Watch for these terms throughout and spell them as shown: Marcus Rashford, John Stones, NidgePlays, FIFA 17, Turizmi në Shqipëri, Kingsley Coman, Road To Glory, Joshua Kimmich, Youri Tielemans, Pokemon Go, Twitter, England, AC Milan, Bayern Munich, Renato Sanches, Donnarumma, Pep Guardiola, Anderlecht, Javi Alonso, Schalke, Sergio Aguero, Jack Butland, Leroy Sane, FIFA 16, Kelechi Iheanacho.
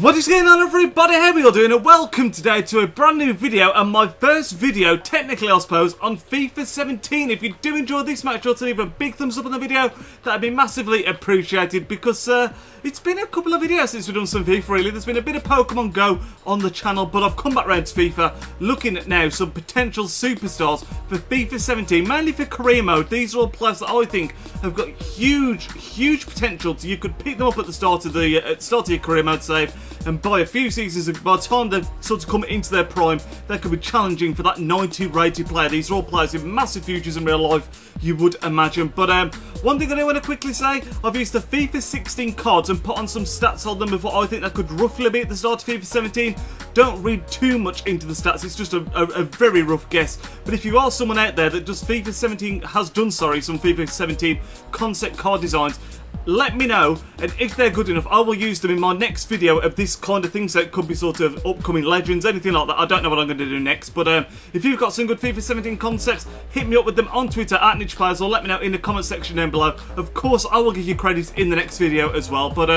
What is going on, everybody? How are we all doing? And welcome today to a brand new video, and my first video, technically I suppose, on FIFA 17. If you do enjoy this, make sure to leave a big thumbs up on the video. That would be massively appreciated, because it's been a couple of videos since we've done some FIFA, really. There's been a bit of Pokemon Go on the channel, but I've come back round to FIFA, looking at now some potential superstars for FIFA 17, mainly for career mode. These are all players that I think have got huge, huge potential. So you could pick them up at the start of your career mode, say, and by a few seasons, by the time they've sort of come into their prime, that could be challenging for that 90 rated player. These are all players with massive futures in real life, you would imagine. But one thing I do want to quickly say, I've used the FIFA 16 cards and put on some stats on them before. I think that could roughly be at the start of FIFA 17. Don't read too much into the stats, it's just a very rough guess. But if you are someone out there that does some FIFA 17 concept card designs, let me know, and if they're good enough, I will use them in my next video of this kind of thing. So it could be sort of upcoming legends, anything like that. I don't know what I'm going to do next, but if you've got some good FIFA 17 concepts, hit me up with them on Twitter at NidgePlays, or let me know in the comment section down below. Of course, I will give you credit in the next video as well. But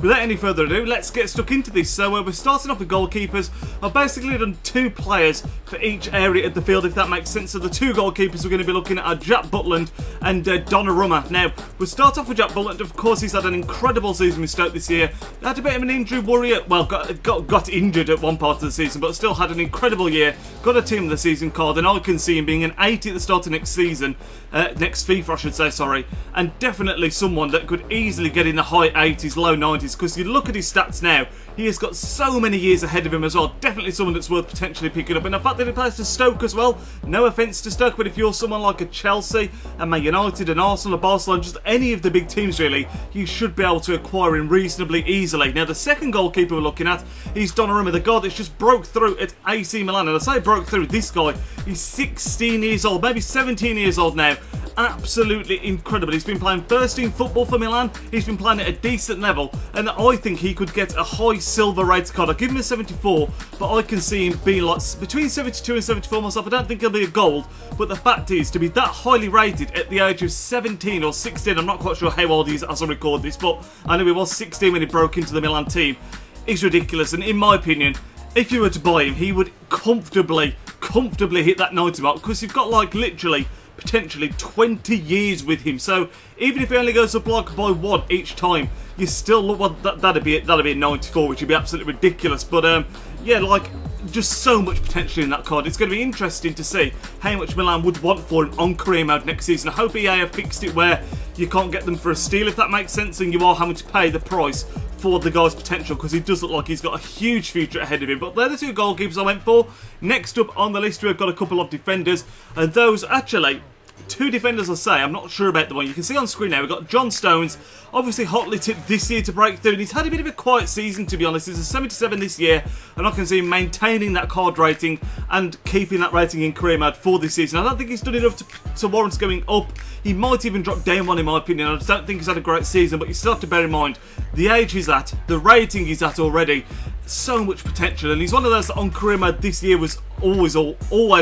without any further ado, let's get stuck into this. So we're starting off with goalkeepers. I've basically done two players for each area of the field, if that makes sense. So the two goalkeepers we're going to be looking at are Jack Butland and Donnarumma. Now, we'll start off with Jack Butland. Of course, he's had an incredible season with Stoke this year. Had a bit of an injury worry. Well, got injured at one part of the season, but still had an incredible year. Got a team of the season card, and I can see him being an 80 at the start of next season. Next FIFA, I should say, sorry. And definitely someone that could easily get in the high 80s, low 90s, because you look at his stats now, he has got so many years ahead of him as well. Definitely someone that's worth potentially picking up. And the fact that he plays for Stoke as well, no offence to Stoke, but if you're someone like a Chelsea, and Man United, and Arsenal, and Barcelona, just any of the big teams really, you should be able to acquire him reasonably easily. Now, the second goalkeeper we're looking at is Donnarumma, the guard that's just broke through at AC Milan. And I say broke through, this guy, he's 16 years old, maybe 17 years old now. Absolutely incredible. He's been playing first-team football for Milan. He's been playing at a decent level, and I think he could get a high silver red card. I'll give him a 74, but I can see him being like between 72 and 74 myself. I don't think he'll be a gold, but the fact is, to be that highly rated at the age of 17 or 16, I'm not quite sure how old he is as I record this, but I know he was 16 when he broke into the Milan team, is ridiculous. And in my opinion, if you were to buy him, he would comfortably hit that 90 mark, because you've got like literally potentially 20 years with him. So even if he only goes up like by one each time, you still look, well, that'd be a 94, which would be absolutely ridiculous. But yeah, like, just so much potential in that card. It's going to be interesting to see how much Milan would want for him on career mode next season. I hope EA have fixed it where you can't get them for a steal, if that makes sense, and you are having to pay the price for the guy's potential, because he does look like he's got a huge future ahead of him. But they're the two goalkeepers I went for. Next up on the list, we've got a couple of defenders, and those actually... two defenders, I say. I'm not sure about the one. You can see on screen now, we've got John Stones, obviously hotly tipped this year to break through, and he's had a bit of a quiet season, to be honest. He's a 77 this year, and I can see him maintaining that card rating and keeping that rating in career mode for this season. I don't think he's done enough to warrant going up. He might even drop down one, in my opinion. I just don't think he's had a great season, but you still have to bear in mind the age he's at, the rating he's at already. So much potential, and he's one of those that on career mode this year was always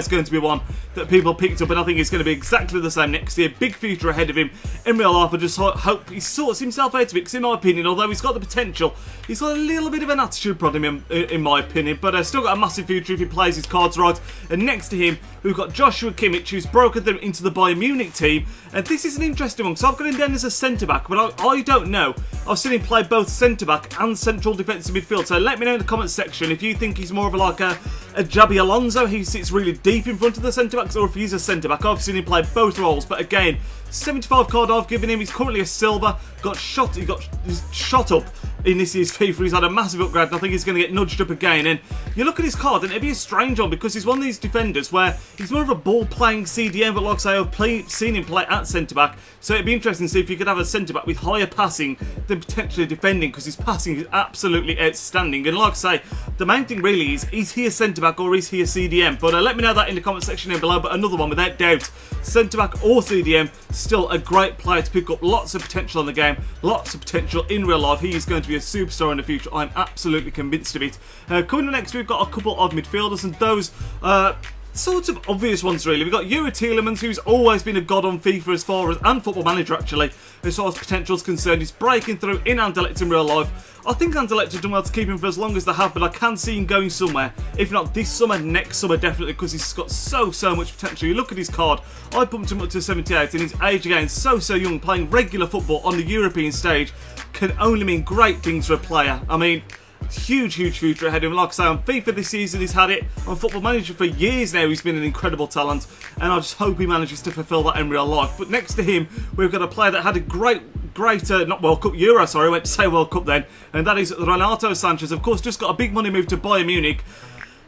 going to be one that people picked up, and I think it's going to be exactly the same next year. Big future ahead of him in real life. I just hope he sorts himself out of it, because in my opinion, although he's got the potential, he's got a little bit of an attitude problem in my opinion, but still got a massive future if he plays his cards right. And next to him, we've got Joshua Kimmich, who's broken them into the Bayern Munich team, and this is an interesting one, so I've got him down as a centre-back, but I don't know. I've seen him play both centre-back and central defensive midfield, so let me know in the comments section if you think he's more of like a Javi Alonso. He sits really deep in front of the centre-backs, or if he's a centre-back. I've seen him play both roles, but again, 75 card I've given him. He's currently a silver. He got shot up in this year's FIFA. He's had a massive upgrade, and I think he's going to get nudged up again. And you look at his card, and it'd be a strange one, because he's one of these defenders where he's more of a ball-playing CDM, but like I say, I've seen him play at centre-back, so it'd be interesting to see if you could have a centre-back with higher passing than potentially defending, because his passing is absolutely outstanding. And like I say, the main thing really is he a centre-back or is he a CDM? But let me know that in the comment section down below. But another one without doubt, centre-back or CDM, still a great player to pick up. Lots of potential in the game, lots of potential in real life. He is going to be a superstar in the future. I'm absolutely convinced of it. Coming up next, we've got a couple of midfielders, and those sort of obvious ones, really. We've got Youri Tielemans, who's always been a god on FIFA as far as, and Football Manager actually, as far as potential is concerned. He's breaking through in Anderlecht in real life. I think Anderlecht have done well to keep him for as long as they have, but I can see him going somewhere. If not this summer, next summer definitely, because he's got so much potential. You look at his card, I bumped him up to 78, and his age again, so young, playing regular football on the European stage can only mean great things for a player. I mean, huge future ahead of him. Like I say, on FIFA this season he's had it, on Football Manager for years now he's been an incredible talent, and I just hope he manages to fulfil that in real life. But next to him we've got a player that had a World Cup then, and that is Renato Sanches, of course, just got a big money move to Bayern Munich.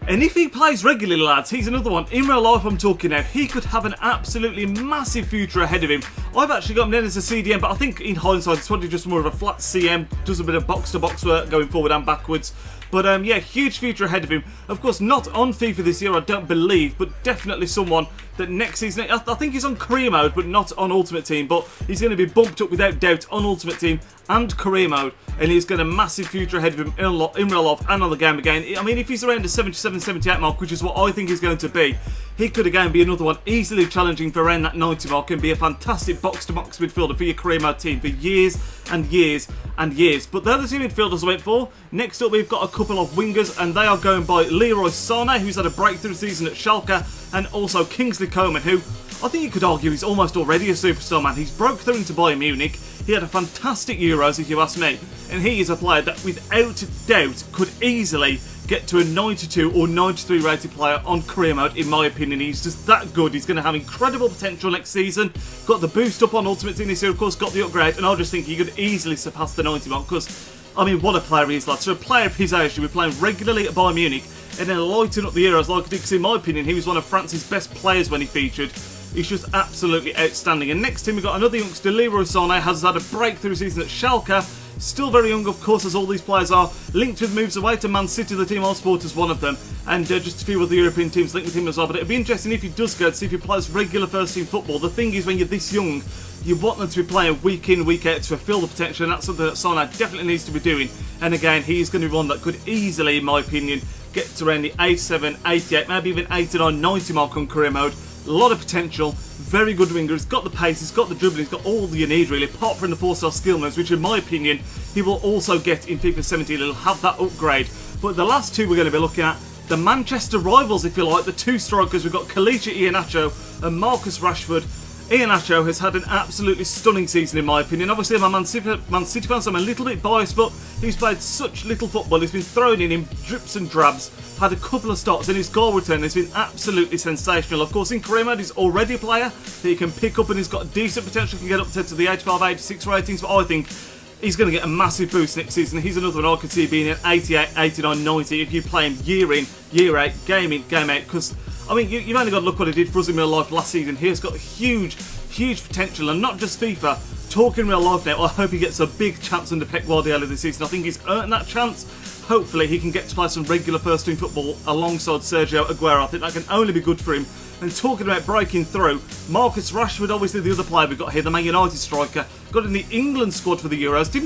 And if he plays regularly, lads, he's another one. In real life, I'm talking now, he could have an absolutely massive future ahead of him. I've actually got him then as a CDM, but I think in hindsight, it's probably just more of a flat CM. Does a bit of box-to-box work going forward and backwards. But yeah, huge future ahead of him. Of course, not on FIFA this year, I don't believe, but definitely someone that next season, I think he's on career mode, but not on Ultimate Team, but he's going to be bumped up without doubt on Ultimate Team and career mode, and he's got a massive future ahead of him in real life and on the game again. I mean, if he's around the 77, 78 mark, which is what I think he's going to be, he could again be another one easily challenging for around that 90 mark and be a fantastic box-to-box midfielder for your career mode team for years and years and years. But they're the two midfielders I went for. Next up, we've got a couple of wingers, and they are going by Leroy Sane, who's had a breakthrough season at Schalke, and also Kingsley Coman, who I think you could argue is almost already a superstar, man. He's broke through into Bayern Munich. He had a fantastic Euros, if you ask me, and he is a player that without doubt could easily get to a 92 or 93 rated player on career mode, in my opinion. He's just that good. He's going to have incredible potential next season. Got the boost up on Ultimate Team this year, of course, got the upgrade, and I just think he could easily surpass the 90 mark, because, I mean, what a player he is, lads. So a player of his age should be playing regularly at Bayern Munich and then lighting up the Euros like it is. In my opinion, he was one of France's best players when he featured. He's just absolutely outstanding. And next to him, we've got another youngster, Leroy Sane, has had a breakthrough season at Schalke. Still very young, of course, as all these players are. Linked with moves away to Man City, the team I support, as one of them. And just a few other European teams linked with him as well. But it'll be interesting if he does go, to see if he plays regular first-team football. The thing is, when you're this young, you want them to be playing week in, week out to fulfil the potential. And that's something that Sane definitely needs to be doing. And again, he's going to be one that could easily, in my opinion, get to around the 87, 88, maybe even 89, 90 mark on career mode. A lot of potential, very good winger, he's got the pace, he's got the dribbling, he's got all that you need really, apart from the 4-star skill moves, which in my opinion, he will also get in FIFA 17, he'll have that upgrade. But the last two we're going to be looking at, the Manchester rivals, if you like, the two strikers, we've got Kelechi Iheanacho and Marcus Rashford. Iheanacho has had an absolutely stunning season, in my opinion. Obviously, I'm a Man City fan, so I'm a little bit biased, but he's played such little football. He's been thrown in drips and drabs, had a couple of starts, and his goal return has been absolutely sensational. Of course, in career mode, he's already a player that you can pick up, and he's got decent potential, can get up to the 85, 86 ratings, but I think he's going to get a massive boost next season. He's another one I could see being an 88, 89, 90 if you play him year in, year out, game in, game out, because, I mean, you've only got to look what he did for us in real life last season. He's got huge potential, and not just FIFA, talking real life now. I hope he gets a big chance under Pep Guardiola this season. I think he's earned that chance. Hopefully he can get to play some regular first-team football alongside Sergio Aguero. I think that can only be good for him. And talking about breaking through, Marcus Rashford, obviously the other player we've got here, the Man United striker, got in the England squad for the Euros. Didn't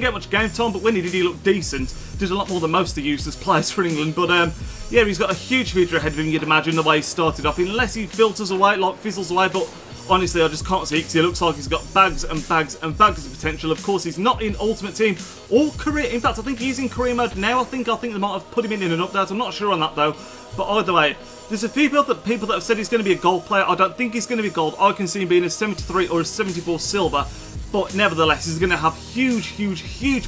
get much game time, but when he did, he looked decent. Did a lot more than most of the useless players for England. But yeah, he's got a huge future ahead of him, you'd imagine, the way he started off. Unless he filters away, like fizzles away, but honestly, I just can't see it because he looks like he's got bags and bags and bags of potential. Of course, he's not in Ultimate Team or career. In fact, I think he's in career mode now. I think they might have put him in an update. I'm not sure on that, though. But either way, there's a few people that have said he's going to be a gold player. I don't think he's going to be gold. I can see him being a 73 or a 74 silver. But nevertheless, he's going to have huge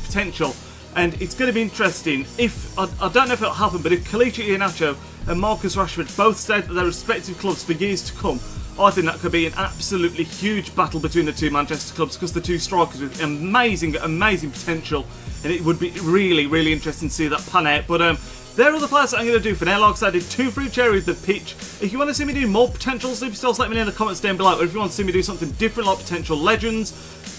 potential. And it's going to be interesting if, I don't know if it'll happen, but if Kelechi Iheanacho and Marcus Rashford both stay at their respective clubs for years to come, I think that could be an absolutely huge battle between the two Manchester clubs, because the two strikers with amazing potential, and it would be really interesting to see that pan out. But they're all the players that I'm going to do for now. Like I said, I did two for each area of the pitch. If you want to see me do more potential superstars, let me know in the comments down below. Or if you want to see me do something different, like potential legends,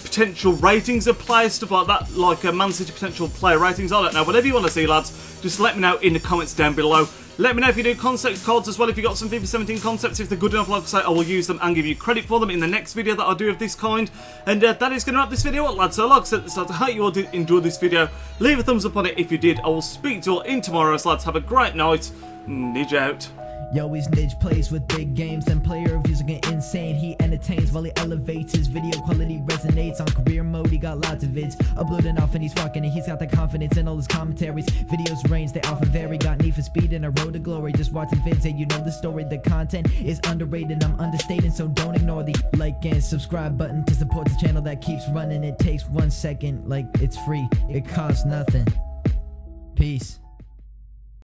potential ratings of players, stuff like that, like Man City potential player ratings, I don't know. Whatever you want to see, lads, just let me know in the comments down below. Let me know if you do concept cards as well. If you've got some FIFA 17 concepts, if they're good enough, like I say, I will use them and give you credit for them in the next video that I do of this kind. And that is going to wrap this video up, lads. So like I said, I hope you all did enjoy this video. Leave a thumbs up on it if you did. I will speak to you all in tomorrow's, lads. Have a great night. Nidge out. Yo, he's NidgePlays with big games and player reviews looking insane. He entertains while he elevates, his video quality resonates. On career mode, he got lots of vids, uploading off and he's rocking it. He's got the confidence in all his commentaries. Videos range, they often vary. Got need for speed and a road to glory. Just watching vids and you know the story. The content is underrated, I'm understating, so don't ignore the like and subscribe button to support the channel that keeps running. It takes 1 second, like it's free, it costs nothing. Peace.